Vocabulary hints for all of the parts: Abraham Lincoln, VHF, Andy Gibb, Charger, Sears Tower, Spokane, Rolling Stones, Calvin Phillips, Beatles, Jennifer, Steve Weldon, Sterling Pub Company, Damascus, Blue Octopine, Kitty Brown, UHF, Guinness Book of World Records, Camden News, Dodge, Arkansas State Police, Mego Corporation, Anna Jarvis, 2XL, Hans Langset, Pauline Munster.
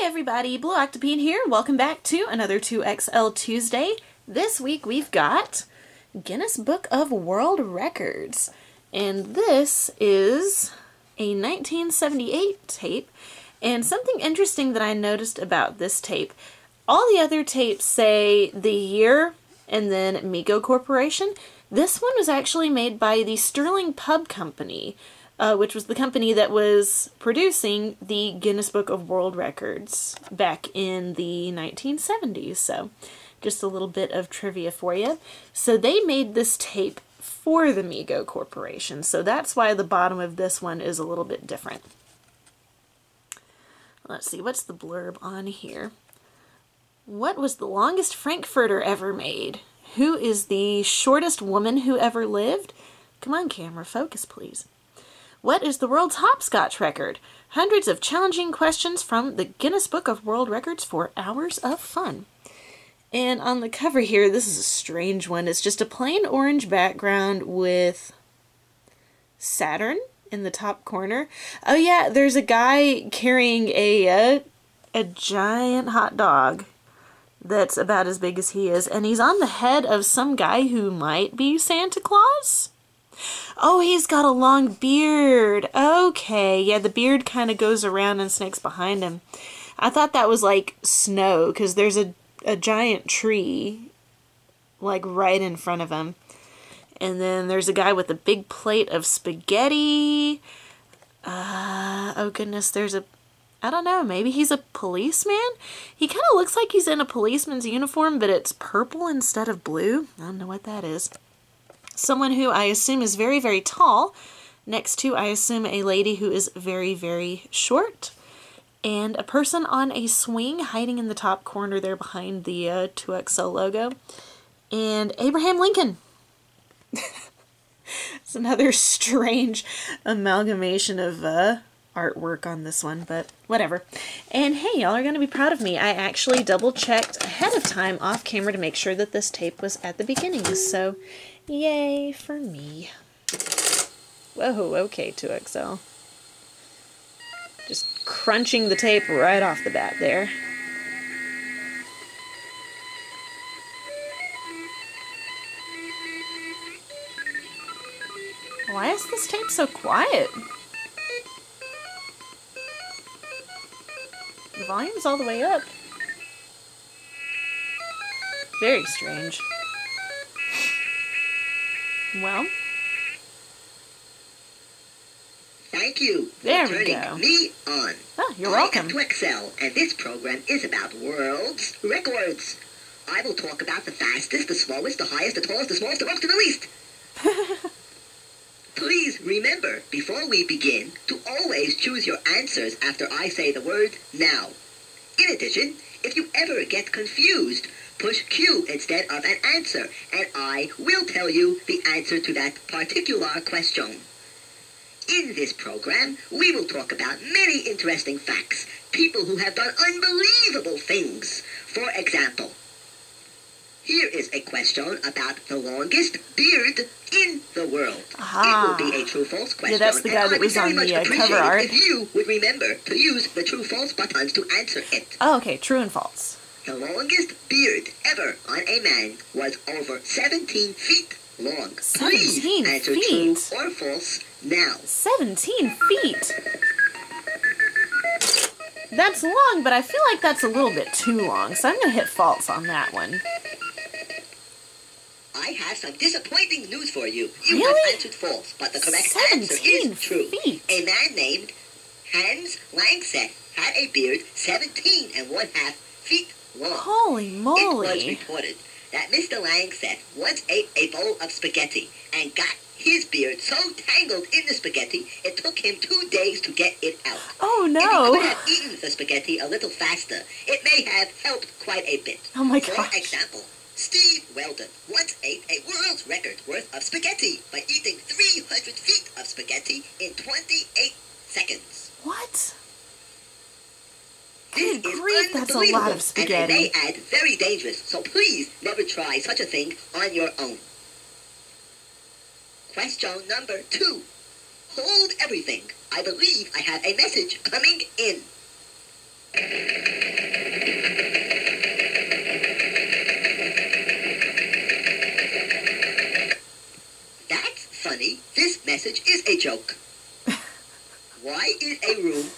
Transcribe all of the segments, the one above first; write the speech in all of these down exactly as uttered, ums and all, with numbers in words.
Hey everybody, Blue Octopine here. Welcome back to another two X L Tuesday. This week we've got Guinness Book of World Records. And this is a nineteen seventy-eight tape. And something interesting that I noticed about this tape, all the other tapes say the year and then Mego Corporation. This one was actually made by the Sterling Pub Company. Uh, which was the company that was producing the Guinness Book of World Records back in the nineteen seventies. So just a little bit of trivia for you. So they made this tape for the Mego Corporation. So that's why the bottom of this one is a little bit different. Let's see, what's the blurb on here? What was the longest Frankfurter ever made? Who is the shortest woman who ever lived? Come on, camera, focus, please. What is the world's hopscotch record? Hundreds of challenging questions from the Guinness Book of World Records for hours of fun. And on the cover here, this is a strange one. It's just a plain orange background with Saturn in the top corner. Oh yeah, there's a guy carrying a, a, a giant hot dog that's about as big as he is. And he's on the head of some guy who might be Santa Claus? Oh, he's got a long beard. Okay, yeah, the beard kind of goes around and snakes behind him. I thought that was like snow, because there's a, a giant tree, like, right in front of him. And then there's a guy with a big plate of spaghetti. Uh, oh goodness, there's a... I don't know, maybe he's a policeman? He kind of looks like he's in a policeman's uniform, but it's purple instead of blue. I don't know what that is. Someone who I assume is very, very tall. Next to, I assume, a lady who is very, very short. And a person on a swing hiding in the top corner there behind the uh, two X L logo. And Abraham Lincoln. It's another strange amalgamation of uh, artwork on this one, but whatever. And hey, y'all are going to be proud of me. I actually double-checked ahead of time off camera to make sure that this tape was at the beginning, so... Yay for me. Whoa, okay, two X L. Just crunching the tape right off the bat there. Why is this tape so quiet? The volume's all the way up. Very strange. Well, thank you for there we turning go. me on. Oh, you're I welcome. two X L, and this program is about world records. I will talk about the fastest, the slowest, the highest, the tallest, the smallest, the most, and the least. Please remember, before we begin, to always choose your answers after I say the word now. In addition, if you ever get confused, push Q instead of an answer, and I will tell you the answer to that particular question. In this program, we will talk about many interesting facts, people who have done unbelievable things. For example, here is a question about the longest beard in the world. Aha. It will be a true-false question. Yeah, that's the guy that was on the uh, cover art. If you would remember to use the true-false buttons to answer it. Oh, okay, true and false. The longest beard ever on a man was over seventeen feet long. seventeen feet? Answer true or false now. seventeen feet? That's long, but I feel like that's a little bit too long, so I'm going to hit false on that one. I have some disappointing news for you. You really? have answered false, but the correct answer is true. Feet. A man named Hans Langset had a beard seventeen and one half feet long. Holy moly. It was reported that Mister Langset once ate a bowl of spaghetti and got his beard so tangled in the spaghetti it took him two days to get it out. Oh no! If he could have eaten the spaghetti a little faster, it may have helped quite a bit. Oh my gosh. For example, Steve Weldon once ate a world record worth of spaghetti by eating three hundred feet of spaghetti in twenty-eight seconds. What? Good grief, that's a lot of spaghetti. And they add very dangerous, so please never try such a thing on your own. Question number two. Hold everything. I believe I have a message coming in.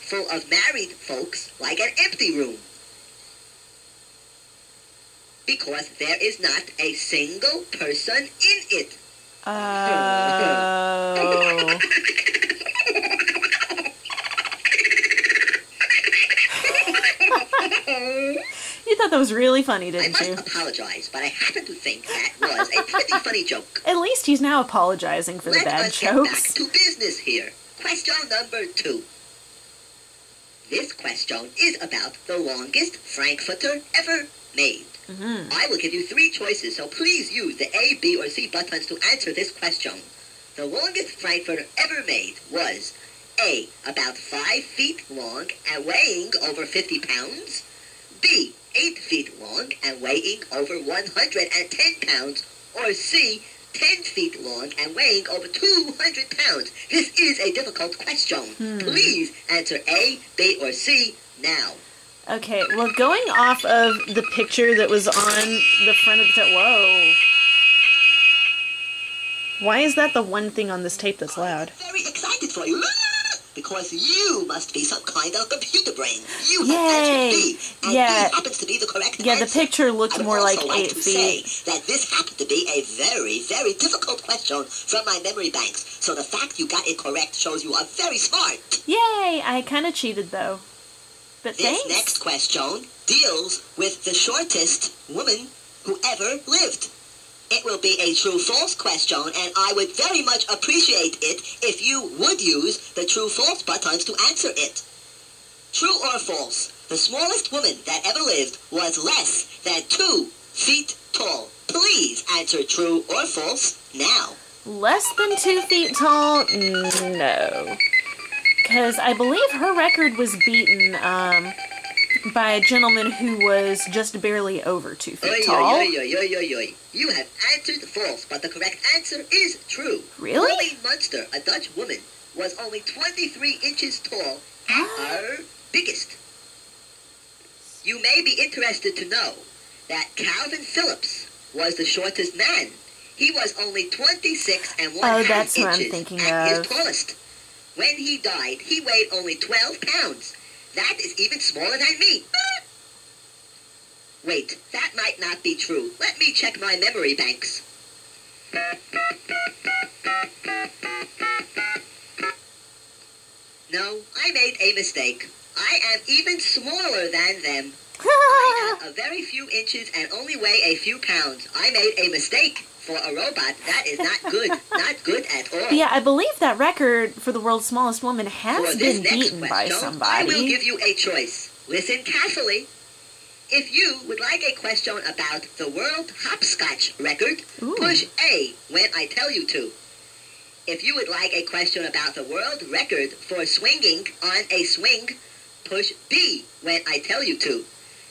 full of married folks like an empty room. Because there is not a single person in it. Oh. You thought that was really funny, didn't you? I must you? apologize, but I happen to think that was a pretty funny joke. At least he's now apologizing for Let the bad us jokes. Get back to business here. Question number two. This question is about the longest Frankfurter ever made. Mm-hmm. I will give you three choices, so please use the A, B, or C buttons to answer this question. The longest Frankfurter ever made was A, about five feet long and weighing over fifty pounds. B, eight feet long and weighing over one hundred ten pounds, or C, ten feet long and weighing over two hundred pounds. This is a difficult question. Hmm. Please answer A, B, or C now. Okay, well, going off of the picture that was on the front of the tape. Whoa. Why is that the one thing on this tape that's loud? I'm very excited for you. Because you must be some kind of computer brain. You Yay. Have answered B, and yeah. B happens to be the correct yeah, answer. Yeah, the picture looked more like eight feet. That this happened to be a very, very difficult question from my memory banks. So the fact you got it correct shows you are very smart. Yay! I kind of cheated though. But this thanks. Next question deals with the shortest woman who ever lived. It will be a true-false question, and I would very much appreciate it if you would use the true-false buttons to answer it. True or false, the smallest woman that ever lived was less than two feet tall. Please answer true or false now. Less than two feet tall? No. Because I believe her record was beaten, um... by a gentleman who was just barely over two feet oy, tall. Oy, oy, oy, oy, oy. You have answered false, but the correct answer is true. Really? Pauline Munster, a Dutch woman, was only twenty-three inches tall at her biggest. You may be interested to know that Calvin Phillips was the shortest man. He was only twenty-six and one half inches. Oh, that's what I'm thinking of. His tallest. When he died, he weighed only twelve pounds. That is even smaller than me. Wait, that might not be true. Let me check my memory banks. No, I made a mistake. I am even smaller than them. I have a very few inches and only weigh a few pounds. I made a mistake. For a robot, that is not good. Not good at all. But yeah, I believe that record for the world's smallest woman has been beaten by somebody. I will give you a choice. Listen carefully. If you would like a question about the world hopscotch record, Ooh. Push A when I tell you to. If you would like a question about the world record for swinging on a swing, push B when I tell you to.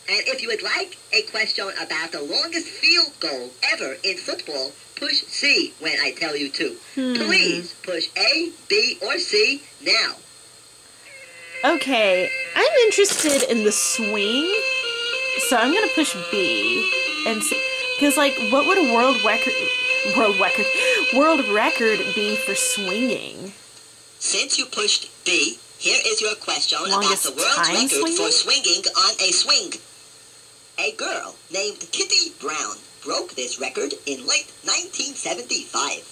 And if you would like a question about the longest field goal ever in football, push C when I tell you to. Hmm. Please push A, B, or C now. Okay, I'm interested in the swing, so I'm going to push B and C. Because, like, what would a world record, world record, world record be for swinging? Since you pushed B, here is your question longest about the world record swinging? for swinging on a swing. A girl named Kitty Brown broke this record in late nineteen seventy-five.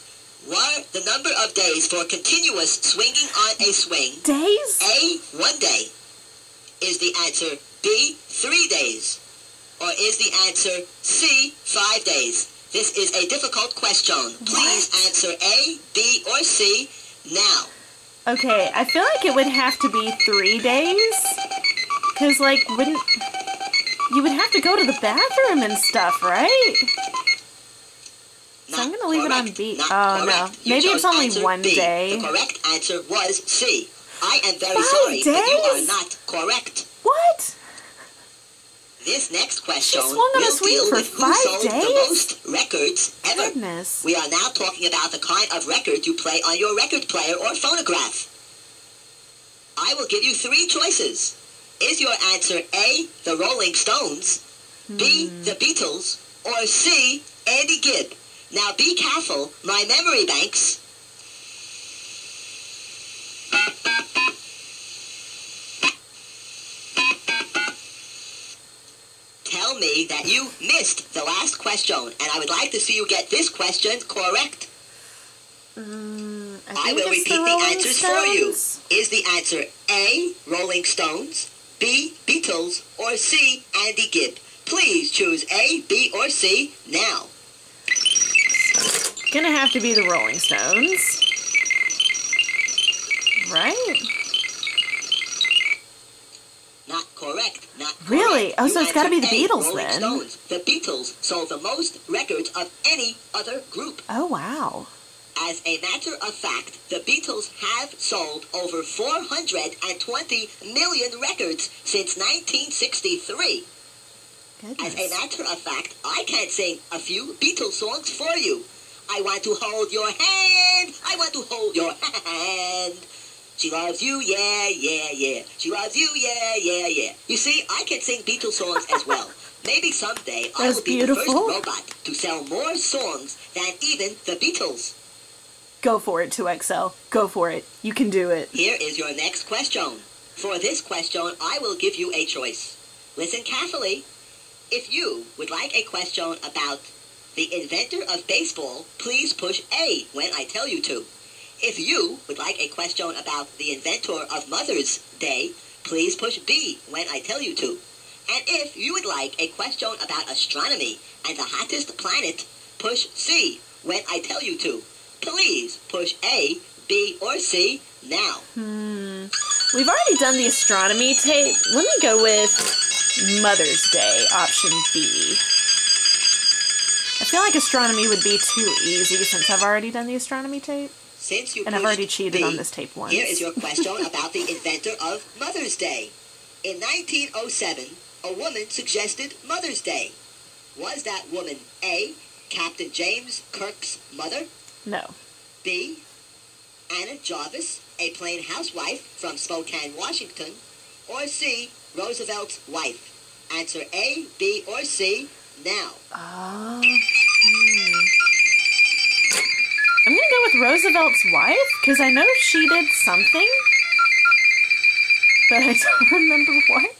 What the number of days for continuous swinging on a swing? Days? A, one day. Is the answer B, three days? Or is the answer C, five days? This is a difficult question. Please what? answer A, B, or C now. Okay, I feel like it would have to be three days. Because, like, wouldn't... You would have to go to the bathroom and stuff, right? Not so I'm going to leave correct. it on B. Not oh, correct. no. Maybe it's only one B. day. The correct answer was C. I am very Five sorry, days? but you are not correct. What? This next question will deal with who sold days? the most records ever. Goodness. We are now talking about the kind of record you play on your record player or phonograph. I will give you three choices. Is your answer A, the Rolling Stones, B, the Beatles, or C, Andy Gibb? Now be careful, my memory banks. tell me that you missed the last question, and I would like to see you get this question correct. Um, I, I will repeat the, the answers Stones? for you. Is the answer A, Rolling Stones, B, Beatles, or C, Andy Gibb? Please choose A, B, or C now. It's gonna have to be the Rolling Stones. Right? Not correct. Not correct. Really? Oh, so it's got to be the Beatles then. Stones. The Beatles sold the most records of any other group. Oh, wow. As a matter of fact, the Beatles have sold over four hundred twenty million records since nineteen sixty-three. Goodness. As a matter of fact, I can't sing a few Beatles songs for you. I want to hold your hand. I want to hold your hand. She loves you, yeah, yeah, yeah. She loves you, yeah, yeah, yeah. You see, I can sing Beatles songs as well. Maybe someday I will be beautiful. the first robot to sell more songs than even the Beatles. Go for it, two X L. Go for it. You can do it. Here is your next question. For this question, I will give you a choice. Listen carefully. If you would like a question about the inventor of baseball, please push A when I tell you to. If you would like a question about the inventor of Mother's Day, please push B when I tell you to. And if you would like a question about astronomy and the hottest planet, push C when I tell you to. Please push A, B, or C now. Hmm. We've already done the astronomy tape. Let me go with Mother's Day, option B. I feel like astronomy would be too easy since I've already done the astronomy tape. Since you and I've already cheated B, on this tape once. Here is your question about the inventor of Mother's Day. In nineteen oh seven, a woman suggested Mother's Day. Was that woman A, Captain James Kirk's mother? No. B, Anna Jarvis, a plain housewife from Spokane, Washington? Or C, Roosevelt's wife? Answer A, B, or C now. Oh, hmm. I'm gonna go with Roosevelt's wife, because I know she did something, but I don't remember what.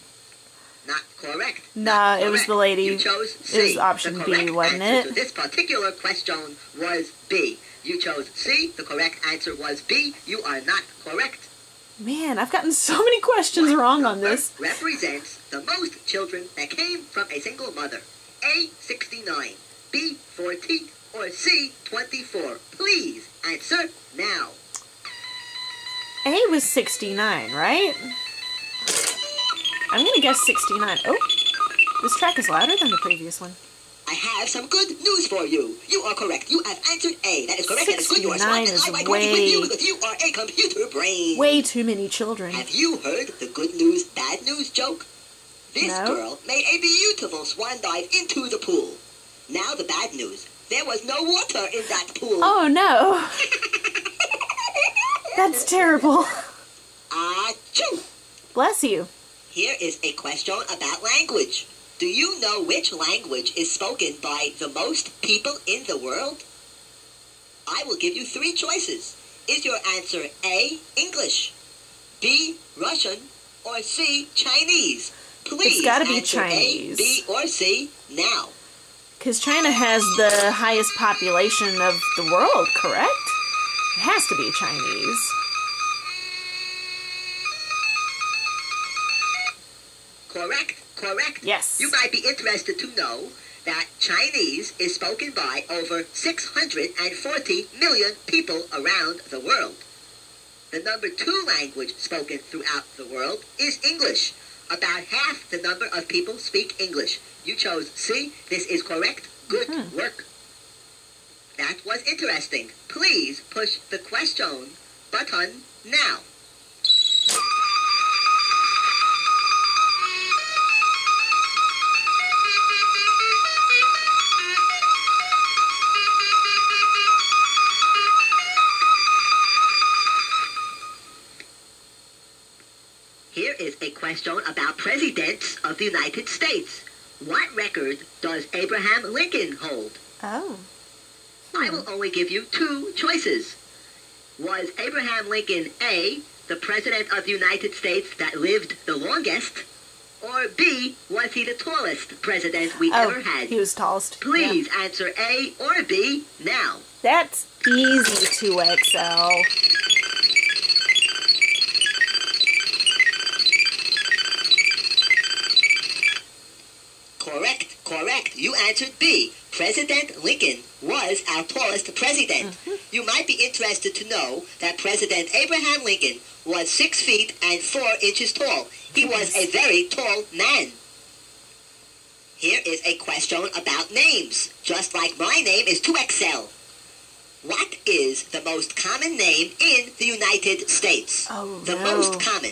Not correct. Nah, Not it correct. was the lady. You chose C. It was option B, wasn't it? So this particular question was B. You chose C. The correct answer was B. You are not correct. Man, I've gotten so many questions what wrong on this. Represents the most children that came from a single mother. A, sixty-nine. B, fourteen. Or C, twenty-four. Please answer now. A was sixty-nine, right? I'm gonna guess sixty-nine. Oh, this track is louder than the previous one. I have some good news for you. You are correct. You have answered A. That is correct. That is good. You are smart, and I like working with you because you are a computer brain. Way too many children. Have you heard the good news, bad news joke? This no. girl made a beautiful swan dive into the pool. Now the bad news. There was no water in that pool. Oh, no. That's terrible. Achoo! Bless you. Here is a question about language. Do you know which language is spoken by the most people in the world? I will give you three choices. Is your answer A, English, B, Russian, or C, Chinese? Please it's gotta be Chinese. A, B, or C now. Because China has the highest population of the world, correct? It has to be Chinese. Correct, correct. Yes. You might be interested to know that Chinese is spoken by over six hundred forty million people around the world. The number two language spoken throughout the world is English. About half the number of people speak English. You chose C. This is correct. Good mm-hmm. work. That was interesting. Please push the question button now. Here is a question about presidents of the United States. What record does Abraham Lincoln hold? Oh. Hmm. I will only give you two choices. Was Abraham Lincoln A, the president of the United States that lived the longest, Or B, was he the tallest president we oh, ever had? He was tallest. Please yeah. answer A or B now. That's easy, two X L. Correct, correct. You answered B. President Lincoln was our tallest president. Mm-hmm. You might be interested to know that President Abraham Lincoln was six feet and four inches tall. He was a very tall man. Here is a question about names, just like my name is two X L. What is the most common name in the United States? Oh, the no. most common.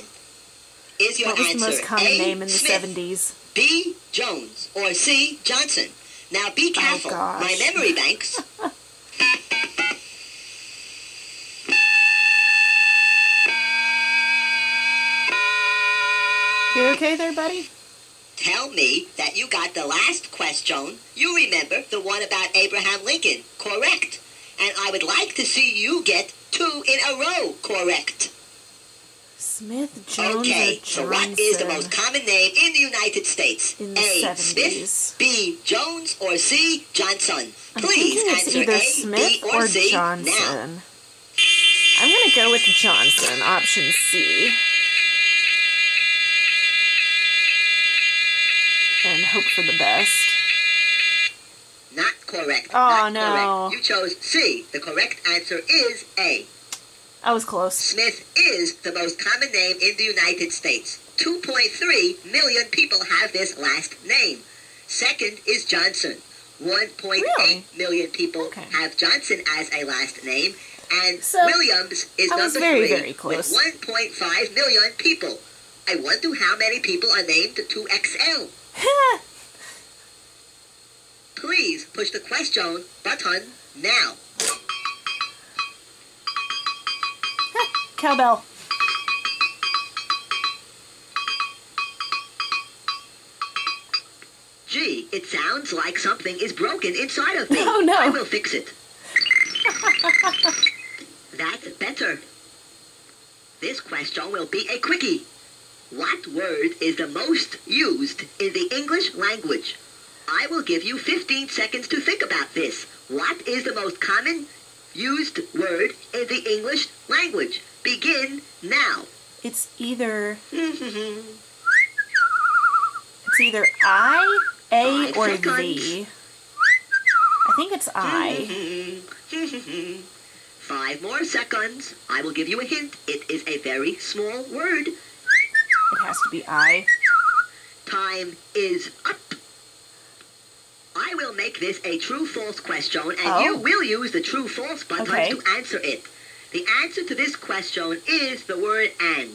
Is your what was answer the most common A, name in the Smith, seventies? B, Jones, or C, Johnson? Now be careful. Oh, my memory banks. You okay there, buddy? Tell me that you got the last question. You remember the one about Abraham Lincoln. Correct. And I would like to see you get two in a row. Correct. Smith, Jones, okay, so what is the most common name in the United States? In the A, seventies. Smith, B, Jones, or C, Johnson? Please answer either A, Smith, B, or, or C Johnson. Now. I'm going to go with Johnson, option C. And hope for the best. Not correct. Oh, Not no. Correct. You chose C. The correct answer is A. I was close. Smith is the most common name in the United States. two point three million people have this last name. Second is Johnson. one point eight really? million people okay. have Johnson as a last name. And so, Williams is I number very, three very close. with one point five million people. I wonder how many people are named two X L. Please push the question button now. Cowbell. Gee, it sounds like something is broken inside of me. Oh, no. I will fix it. That's better. This question will be a quickie. What word is the most used in the English language? I will give you fifteen seconds to think about this. What is the most common used word in the English language? Begin now. It's either... it's either I, A, Five or seconds. the. I think it's I. Five more seconds. I will give you a hint. It is a very small word. It has to be I. Time is up. I will make this a true-false question, and oh. you will use the true-false button okay. to answer it. The answer to this question is the word and.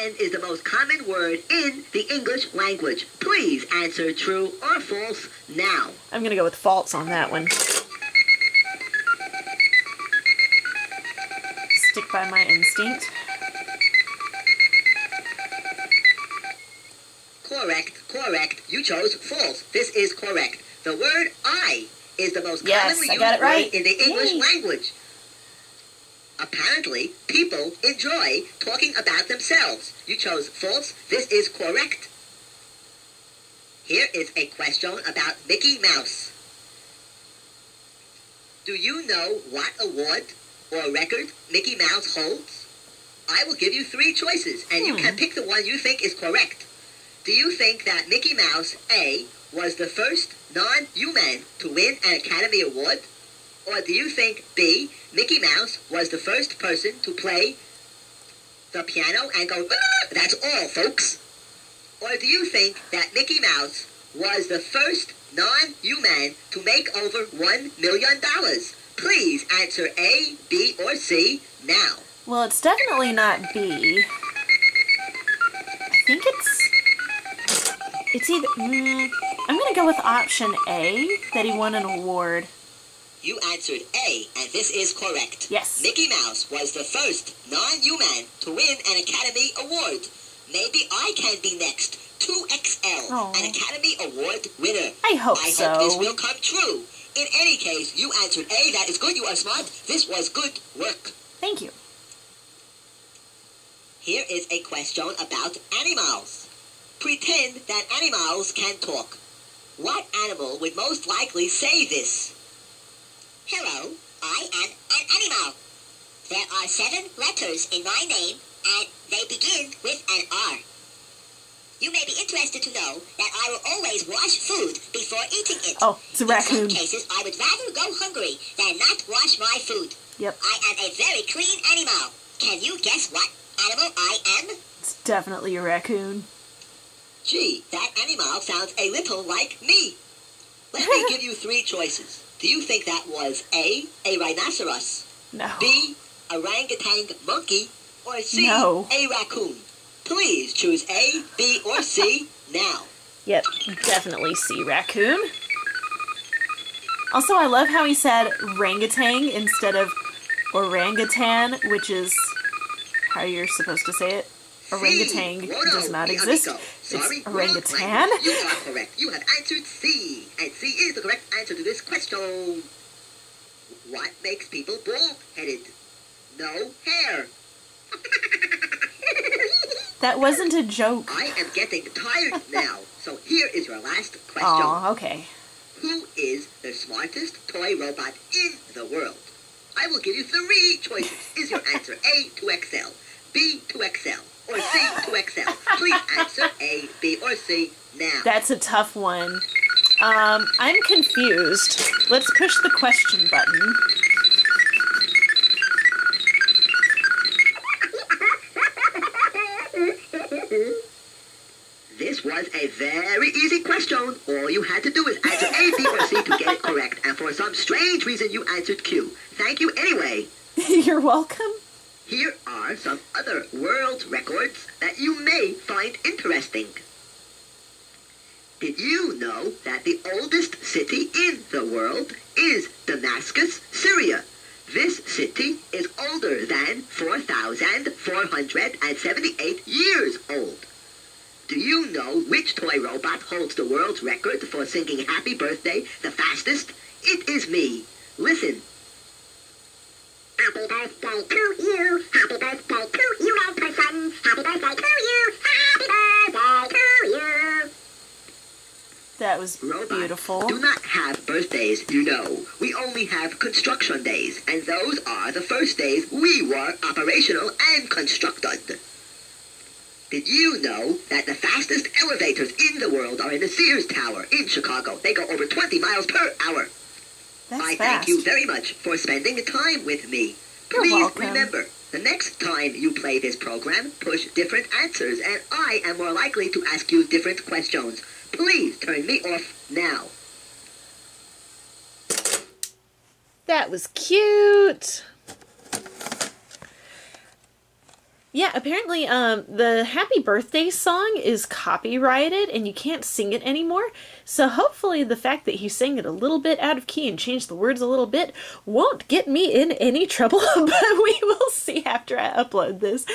And is the most common word in the English language. Please answer true or false now. I'm going to go with false on that one. Stick by my instinct. Correct, correct. You chose false. This is correct. The word I is the most yes, commonly used word right. in the English Yay. language. Apparently, people enjoy talking about themselves. You chose false. This is correct. Here is a question about Mickey Mouse. Do you know what award or record Mickey Mouse holds? I will give you three choices, and hmm. you can pick the one you think is correct. Do you think that Mickey Mouse, A, was the first non-human to win an Academy Award? Or do you think, B, Mickey Mouse was the first person to play the piano and go, ah, that's all, folks? Or do you think that Mickey Mouse was the first non-human to make over one million dollars? Please answer A, B, or C now. Well, it's definitely not B. I think it's... It's either... Mm, I'm going to go with option A, that he won an award. You answered A, and this is correct. Yes. Mickey Mouse was the first non-human to win an Academy Award. Maybe I can be next. two X L, Aww. an Academy Award winner. I hope I so. I hope this will come true. In any case, you answered A. That is good. You are smart. This was good work. Thank you. Here is a question about animals. Pretend that animals can talk. What animal would most likely say this? Hello, I am an animal. There are seven letters in my name, and they begin with an R. You may be interested to know that I will always wash food before eating it. Oh, it's a raccoon. In some cases, I would rather go hungry than not wash my food. Yep. I am a very clean animal. Can you guess what animal I am? It's definitely a raccoon. Gee, that animal sounds a little like me. Let me give you three choices. Do you think that was A, a rhinoceros? No. B, orangutan monkey? Or C, no. a raccoon? Please choose A, B, or C now. Yep, definitely C, raccoon. Also, I love how he said orangutan instead of orangutan, which is how you're supposed to say it. Orangutan C. does not exist. Sorry, it's orangutan. You are correct. You have answered C, and C is the correct answer to this question. What makes people bald-headed? No hair. That wasn't a joke. I am getting tired now, so here is your last question. Oh, okay. Who is the smartest toy robot in the world? I will give you three choices. Is your answer A, two X L, B, two X L, or C, two X L? Please answer A, B, or C now. That's a tough one. Um, I'm confused. Let's push the question button. This was a very easy question. All you had to do is answer A, B, or C to get it correct. And for some strange reason, you answered Q. Thank you anyway. You're welcome. Here are some other world records that you may find interesting. Did you know that the oldest city in the world is Damascus, Syria? This city is older than four thousand four hundred seventy-eight years old. Do you know which toy robot holds the world's record for singing Happy Birthday the fastest? It is me. Listen. Happy birthday to you. Happy birthday to you, old person. Happy birthday to you. Happy birthday to you. That was beautiful. Robots do not have birthdays, you know. We only have construction days, and those are the first days we were operational and constructed. Did you know that the fastest elevators in the world are in the Sears Tower in Chicago? They go over twenty miles per hour. That's I fast. Thank you very much for spending time with me. You're Please welcome. Remember, the next time you play this program, push different answers, and I am more likely to ask you different questions. Please turn me off now. That was cute. Yeah, apparently um, the Happy Birthday song is copyrighted and you can't sing it anymore. So hopefully the fact that he sang it a little bit out of key and changed the words a little bit won't get me in any trouble, but we will see after I upload this.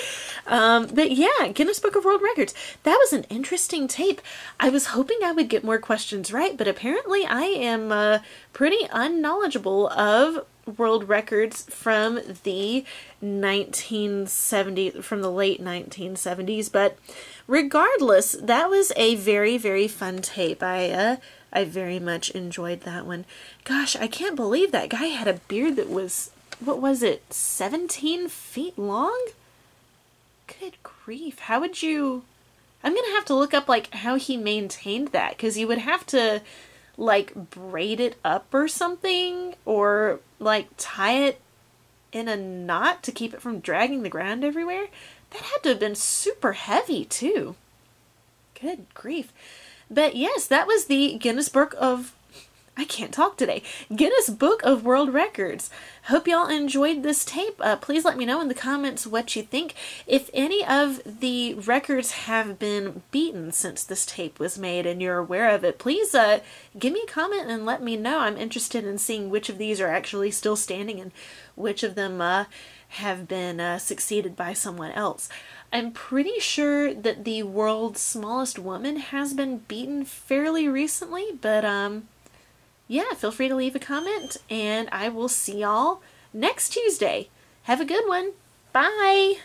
Um, but yeah, Guinness Book of World Records. That was an interesting tape. I was hoping I would get more questions right, but apparently I am uh, pretty unknowledgeable of world records from the nineteen seventies, from the late nineteen seventies, but regardless, that was a very, very fun tape. I, uh, I very much enjoyed that one. Gosh, I can't believe that guy had a beard that was, what was it, seventeen feet long? Good grief. How would you, I'm gonna have to look up, like, how he maintained that, because you would have to, like, braid it up or something, or like tie it in a knot to keep it from dragging the ground everywhere. That had to have been super heavy too. Good grief. But yes, that was the Guinness Book of I can't talk today. Guinness Book of World Records. Hope y'all enjoyed this tape. Uh, please let me know in the comments what you think. If any of the records have been beaten since this tape was made and you're aware of it, please uh, give me a comment and let me know. I'm interested in seeing which of these are actually still standing and which of them uh, have been uh, succeeded by someone else. I'm pretty sure that the world's smallest woman has been beaten fairly recently, but um. yeah, feel free to leave a comment, and I will see y'all next Tuesday. Have a good one. Bye!